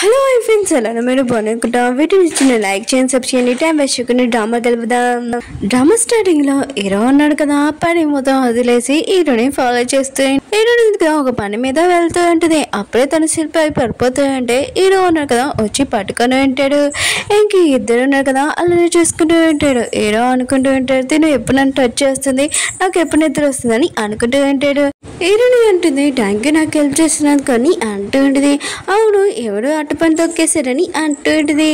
Hello I friends, ఎలా మీరు బాగున్నా? వీటిని ఇచ్చిన లైక్ చేయండి, సబ్ చేయండి. టైం వేస్ట్ చేయకుండా డ్రామా తెలుపుదాం. డ్రామా స్టార్టింగ్ లో హీరో ఉన్నాడు కదా, పని మొత్తం వదిలేసి హీరోని ఫాలో చేస్తూ హీరోని ఒక పని మీద వెళ్తూ ఉంటుంది. అప్పుడే తను శిల్పి అయి పడిపోతూ ఉంటే హీరో ఉన్నాడు కదా వచ్చి పట్టుకొని ఉంటాడు. ఇంక ఇద్దరు ఉన్నారు కదా అలానే చూసుకుంటూ ఉంటాడు. హీరో అనుకుంటూ ఉంటాడు తిను ఎప్పుడు నన్ను టచ్ చేస్తుంది, నాకు ఎప్పుడు నిద్ర వస్తుందని అనుకుంటూ ఉంటాడు. హీరోని అంటుంది థ్యాంక్ యూ నాకు హెల్ప్ చేస్తున్నాను కానీ అంటూ ఉంటుంది. అవును ఎవరు అటు పని తొక్కేశారని అంటూ ఉంటుంది.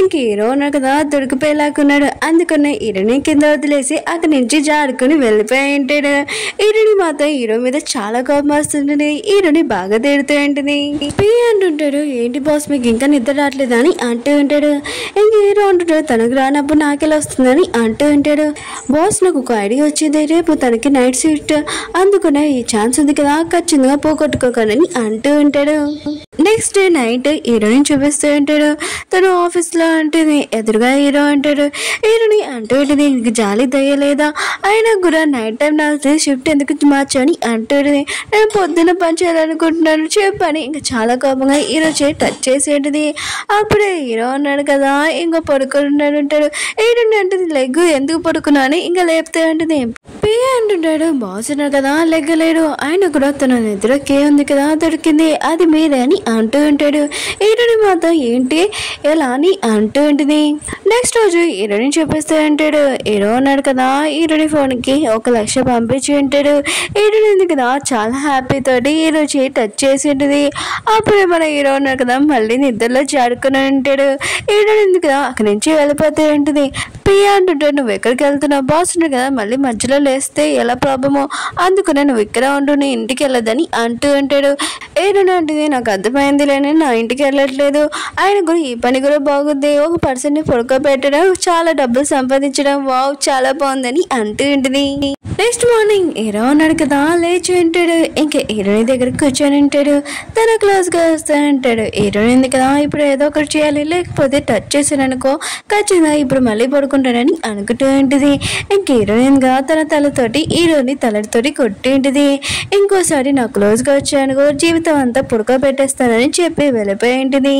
ఇంక హీరో ఉన్నాడు కదా దొరికిపోయేలాకున్నాడు, అందుకనే హీరోని కింద వదిలేసి అక్కడి నుంచి జారుకుని వెళ్ళిపోయి ఉంటాడు. హీరోని మాత్రం హీరో మీద చాలా కోపం వస్తుంటుంది. హీరోని బాగా తిడుతూ ఉంటుంది. పి అంటుంటాడు ఏంటి బాస్ మీకు ఇంకా నిద్ర రావట్లేదా అని అంటూ ఉంటాడు. ఇంక హీరో అంటుంటాడు తనకు రానప్పుడు నాకెలా వస్తుందని అంటూ ఉంటాడు. బాస్ నాకు ఒక ఐడియా వచ్చింది, రేపు తనకి నైట్ షిఫ్ట్ అందుకునే ఈ ఛాన్స్ ఉంది కదా ఖచ్చితంగా పోగొట్టుకోకనని అంటూ ఉంటాడు. నెక్స్ట్ డే నైట్ హీరోని చూపిస్తూ ఉంటాడు. తను ఆఫీస్లో ఉంటుంది, ఎదురుగా హీరో ఉంటాడు. హీరోని అంటూ ఉంటుంది నీకు జాలి దయ్యలేదా, అయినా కూడా నైట్ టైం నాకు షిఫ్ట్ ఎందుకు మార్చని అంటూ ఉంటుంది. నేను పొద్దున్న పని చేయాలనుకుంటున్నాను చెప్పని ఇంకా చాలా కోపంగా హీరో చేయి టచ్ చేసి ఉంటుంది. అప్పుడే హీరో ఉన్నాడు కదా ఇంకో పడుకొని ఉన్నాడు ఉంటాడు. హీరోని అంటుంది లెగ్ ఎందుకు పడుకున్నాను ఇంకా లేపుతూ ఉంటుంది. పి అంటుంటాడు బాస్ ఉన్నాడు కదా లెగ్ లేడు, ఆయన కూడా తన నిద్రకే ఉంది కదా దొరికింది అది మీరే అని అంటూ ఉంటాడు. హీరోని మాత్రం ఏంటి ఎలా అని అంటూ ఉంటుంది. నెక్స్ట్ రోజు హీరోని చూపిస్తూ ఉంటాడు. హీరో ఉన్నాడు కదా హీరోని ఫోన్కి 1,00,000 పంపించి ఉంటాడు. హీరోని ఉంది కదా చాలా హ్యాపీతో హీరో చేయి టచ్ చేసి ఉంటుంది. అప్పుడే మన హీరో ఉన్నాడు కదా మళ్ళీ నిద్రలో జాడుకుని ఉంటాడు. హీరోని ఉంది కదా అక్కడి నుంచి వెళ్ళిపోతూ ఉంటుంది. పి అంటుంటాడు నువ్వు ఎక్కడికి వెళ్తున్నావు, బాస్ ఉన్నాడు కదా మళ్ళీ మధ్యలో లేస్తే ఎలా ప్రాబ్లము, అందుకనే నువ్వు ఇక్కడ ఉండు నేను ఇంటికి వెళ్ళదని అంటూ ఉంటాడు. హీరోని అంటుంది నాకు అర్థమైంది లేని నా ఇంటికి వెళ్ళట్లేదు, ఆయన కూడా ఈ పని కూడా బాగుంది, ఒక పర్సన్ని పడుకోబెట్టడం చాలా డబ్బులు సంపాదించడం వావ్ చాలా బాగుందని అంటూ ఉంటుంది. నెక్స్ట్ మార్నింగ్ హీరో ఉన్నాడు కదా లేచి ఉంటాడు. ఇంకా హీరోని దగ్గర కూర్చొని ఉంటాడు. తన క్లోజ్గా వస్తూ ఉంటాడు. హీరోని ఉంది కదా ఇప్పుడు ఏదో ఒకటి చేయాలి, లేకపోతే టచ్ చేశాను అనుకో ఖచ్చితంగా ఇప్పుడు మళ్ళీ పడుకుంటానని అనుకుంటూ ఉంటుంది. ఇంక హీరోయిన్ గా తన తలతోటి హీరోని తలతోటి కొట్టి ఉంటుంది. ఇంకోసారి నా క్లోజ్గా వచ్చానుకో జీవితం అంతా పడుకోబెట్టేస్తానని చెప్పి వెళ్ళిపోయి ఉంటుంది.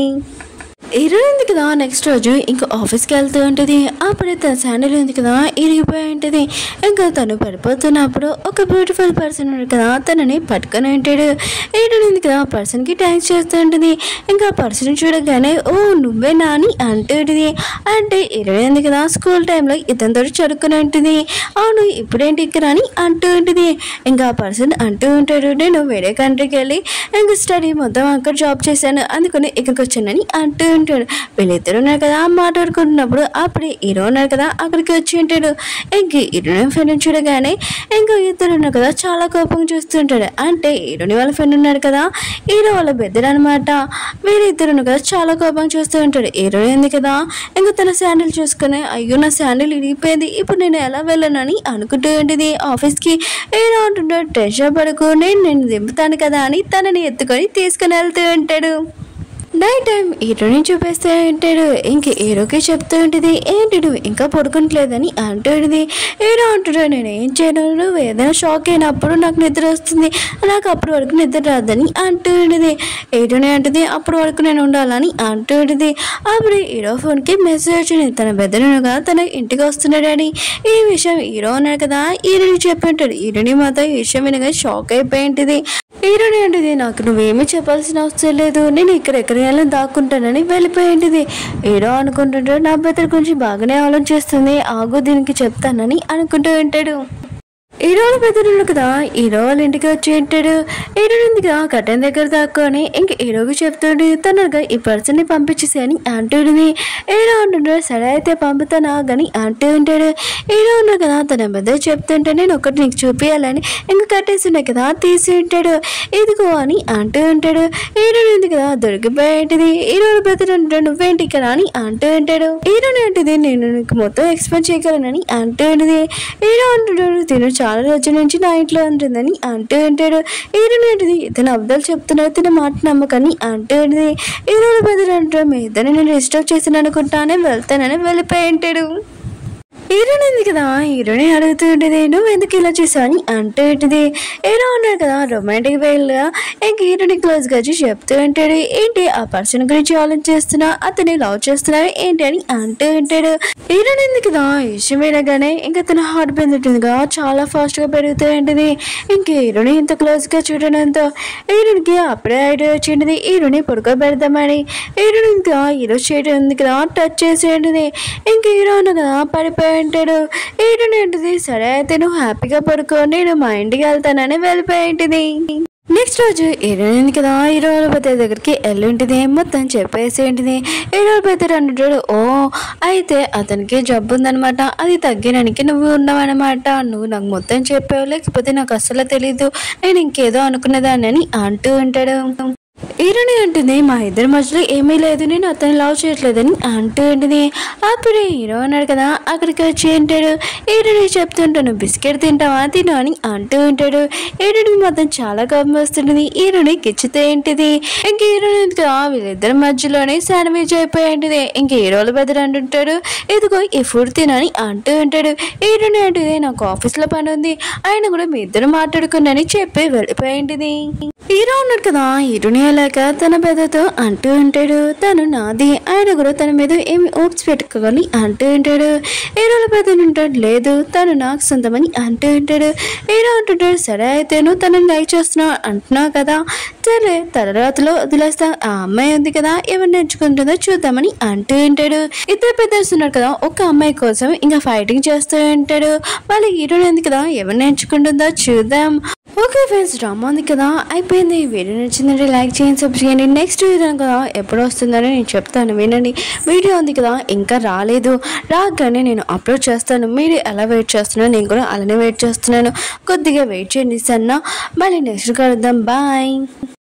హీరోయిన్ ఉంది కదా నెక్స్ట్ రోజు ఇంకా ఆఫీస్కి వెళ్తూ ఉంటుంది. అప్పుడే తన శాండిల్ ఉంది కదా ఇరిగిపోయి ఉంటుంది. ఇంకా తను పడిపోతున్నప్పుడు ఒక బ్యూటిఫుల్ పర్సన్ ఉంది కదా తనని పట్టుకొని ఉంటాడు. హీరోయిన్ ఉంది కదా ఆ పర్సన్కి థ్యాంక్స్ చేస్తూ ఉంటుంది. ఇంకా ఆ పర్సన్ చూడగానే ఓ నువ్వేనా అని అంటూ ఉంటుంది. అంటే హీరోయిన్ ఉంది కదా స్కూల్ టైంలో ఇతనితో చదువుకుని ఉంటుంది. అవును ఇప్పుడేంటి ఇక్కడ అని అంటూ ఉంటుంది. ఇంకా ఆ పర్సన్ అంటూ ఉంటాడు నేను వేరే కంట్రీకి వెళ్ళి ఇంకా స్టడీ మొత్తం అక్కడ జాబ్ చేశాను అందుకని ఇక్కడికి వచ్చానని అంటూ ఉంటాడు. వీళ్ళిద్దరు ఉన్నారు కదా మాట్లాడుకుంటున్నప్పుడు అప్పుడే హీరో ఉన్నారు కదా అక్కడికి వచ్చి ఉంటాడు. ఇంక హీరోని ఫ్రెండ్ చూడగానే ఇంకా ఇద్దరు ఉన్నారు కదా చాలా కోపం చూస్తుంటాడు. అంటే హీరోని వాళ్ళ ఫ్రెండ్ ఉన్నాడు కదా హీరో వాళ్ళ బెద్దరు అనమాట. వీళ్ళిద్దరు ఉన్నారు కదా చాలా కోపం చూస్తూ ఉంటాడు. హీరో ఉంది కదా ఇంకా తన శాండిల్ చూసుకుని అయ్యో నా శాండిల్ ఇరిగిపోయింది ఇప్పుడు నేను ఎలా వెళ్ళను అని అనుకుంటూ ఉంటుంది. ఆఫీస్కి హీరో అంటుంటాడు టెన్షన్ పడుకు నేను నిన్ను దింపుతాను కదా అని తనని ఎత్తుకొని తీసుకుని వెళ్తూ ఉంటాడు. నైట్ టైం హీరోని చూపిస్తూ ఉంటాడు. ఇంక హీరోకి చెప్తూ ఉంటుంది ఏంటి నువ్వు ఇంకా పడుకుంటలేదని అంటుంది. హీరో అంటున్నాడు నేను ఏం చేయను, నువ్వు ఏదైనా షాక్ అయినప్పుడు నాకు నిద్ర వస్తుంది, నాకు అప్పటి వరకు నిద్ర రాదని అంటూ ఉంటుంది. హీరోనే అంటుంది అప్పటి వరకు నేను ఉండాలని అంటూ ఉంటుంది. అప్పుడు హీరో ఫోన్కి మెసేజ్ వచ్చింది తన బెదరుగా తన ఇంటికి వస్తున్నాడు అని. ఈ విషయం హీరో అన్నాడు కదా హీరోని చెప్పి ఉంటాడు. హీరోని మాత్రం ఈ విషయం వినగా షాక్ అయిపోయింటుంది. హీరోని అంటుంది నాకు నువ్వేమీ చెప్పాల్సిన అవసరం లేదు, నేను ఇక్కడెక్కడ దాక్కుంటానని వెళ్ళిపోయింటిది. హీరో అనుకుంటుంటే నా బెదర్ గురించి బాగానే ఆలోచిస్తుంది ఆగు దీనికి చెప్తానని అనుకుంటూ ఉంటాడు. హీరో బెదరుడు కదా హీరో వాళ్ళ ఇంటికి వచ్చి ఉంటాడు. హీరో ఉంది కదా కట్టెన్ దగ్గర దాక్కుని ఇంక హీరోకి చెప్తుంటే తనగా ఈ పర్సన్ని పంపించేసాయని అంటుంది. హీరో అంటుంటాడు సరే అయితే పంపుతానా కానీ అంటూ ఉంటాడు. హీరో ఉన్నాడు కదా తన బెదరు చెప్తుంటే నేను ఒకటి నీకు చూపించాలని ఇంకా కట్టేసినా కదా తీసి ఉంటాడు ఇదిగో అని అంటూ ఉంటాడు. హీరో ఉంది కదా దొరికిపోయేది. హీరో బెదరు అంటాడు నువ్వేంటి ఇక్కడ అని అంటూ ఉంటాడు. హీరోని అంటుంది నేను నీకు మొత్తం ఎక్స్పెక్ట్ చేయగలనని అంటూ ఉంటుంది. హీరో అంటున్నాడు తిను చాలా రోజుల నుంచి నా ఇంట్లో ఉంటుందని అంటూ ఉంటాడు. హీరోని ఉంటుంది ఇతను అబ్దాలు చెప్తున్నారు తిన మాట నమ్మకని అంటూ ఉంటుంది. హీరో బెదరు అంటాడు మీ ఇద్దరిని నేను డిస్టర్బ్ చేశాను అనుకుంటానే వెళ్తానని వెళ్ళిపోయి ఉంటాడు. హీరోనేది కదా, హీరోనే అడుగుతుంటేది నువ్వు ఎందుకు ఇలా చేసావు అని అంటేంటిది. హీరో అన్నాడు కదా రొమాంటిక్ వేలుగా ఇంక హీరోని క్లోజ్గా వచ్చి చెప్తూ ఉంటాడు. ఏంటి ఆ పర్సన్ గురించి ఆలోచిస్తున్నా, అతన్ని లవ్ చేస్తున్నావు ఏంటి అని అంటూ ఉంటాడు. హీరోనేది కదా ఇష్టం వేయగానే ఇంకా తన హార్ట్ పెరుగుతుందిగా చాలా ఫాస్ట్గా పెరుగుతూ ఉంటుంది. ఇంక హీరోని ఇంత క్లోజ్గా చూడడంతో హీరోనికి అప్పుడే ఐడియా వచ్చింటుంది హీరోని పడుకోబెడదామని. హీరోని ఇంకా హీరో చేయడం ఉంది కదా టచ్ చేసి ఉంటుంది. ఇంక హీరో అన్న కదా పడిపోయి ఉంటాడు. ఏంటంటే సరే అయితే నువ్వు హ్యాపీగా పడుకో నేను మా ఇంటికి వెళ్తానని వెళ్ళిపోయింటిది. నెక్స్ట్ రోజు హీరోయిన్ కదా హీరోపతి దగ్గరికి వెళ్ళుంటుంది మొత్తం చెప్పేసి ఉంటుంది. హీరోపతి అంటుంటాడు ఓ అయితే అతనికి జబ్బు ఉందనమాట, అది తగ్గడానికి నువ్వు ఉన్నావన్నమాట, నువ్వు నాకు మొత్తం చెప్పావు లేకపోతే నాకు అస్సలు తెలీదు నేను ఇంకేదో అనుకునేదాన్ని అని అంటూ ఉంటాడు. హీరోని అంటుంది మా ఇద్దరి మధ్యలో ఏమీ లేదు నేను అతను లవ్ చేయట్లేదని అంటూ ఉంటుంది. అప్పుడు హీరో అన్నాడు కదా అక్కడికి వచ్చి ఉంటాడు. హీరోని చెప్తుంటాను బిస్కెట్ తింటావా తిను అని అంటూ ఉంటాడు. హీరోడికి మొత్తం చాలా కోపం వస్తుంటుంది. హీరోని కిచ్చితే ఏంటిది ఇంక హీరోని కదా వీళ్ళిద్దరి మధ్యలోనే శాండ్విచ్ అయిపోయి ఉంటుంది. ఇంక హీరోల బెదరు అంటుంటాడు ఇదిగో ఈ ఫుడ్ తినని అంటూ ఉంటాడు. హీరోని అంటుంది నాకు ఆఫీస్లో పని ఉంది ఆయన కూడా మీ ఇద్దరు మాట్లాడుకున్నాని చెప్పి వెళ్ళిపోయి ఉంటుంది. హీరో అన్నాడు కదా హీరోని అలాగా తన పెద్దతో అంటూ ఉంటాడు తను నాది ఆయన కూడా తన మీద ఏమి ఓప్స్ పెట్టుకోని అంటూ ఉంటాడు. హీరోల పెద్దని ఉంటాడు లేదు తను నాకు సొంతమని అంటూ ఉంటాడు. హీరో అంటుంటాడు సరే అయితే నువ్వు తనని లైక్ చేస్తున్నావు అంటున్నావు కదా సరే తలరాతలో వదిలేస్తా ఆ అమ్మాయి ఉంది కదా ఎవరు నేర్చుకుంటుందో చూద్దామని అంటూ ఉంటాడు. ఇద్దరు పెద్దర్స్ ఉన్నారు కదా ఒక అమ్మాయి కోసం ఇంకా ఫైటింగ్ చేస్తూ ఉంటాడు. వాళ్ళ హీరోని ఉంది కదా ఎవరు నేర్చుకుంటుందో చూద్దాం. ఓకే ఫ్రెండ్స్ డ్రామా ఉంది కదా అయిపోయింది. వీడియో నచ్చిందంటే లైక్ చేయండి సబ్స్క్రైబ్ చేయండి. నెక్స్ట్ వీడియో కదా ఎప్పుడు వస్తుందని నేను చెప్తాను వినండి. వీడియో ఉంది కదా ఇంకా రాలేదు రాగానే నేను అప్లోడ్ చేస్తాను. మీరు ఎలా వెయిట్ చేస్తున్నాను నేను కూడా అలానే వెయిట్ చేస్తున్నాను. కొద్దిగా వెయిట్ చేయండి సన్న మళ్ళీ నెక్స్ట్ కలుద్దాం బాయ్.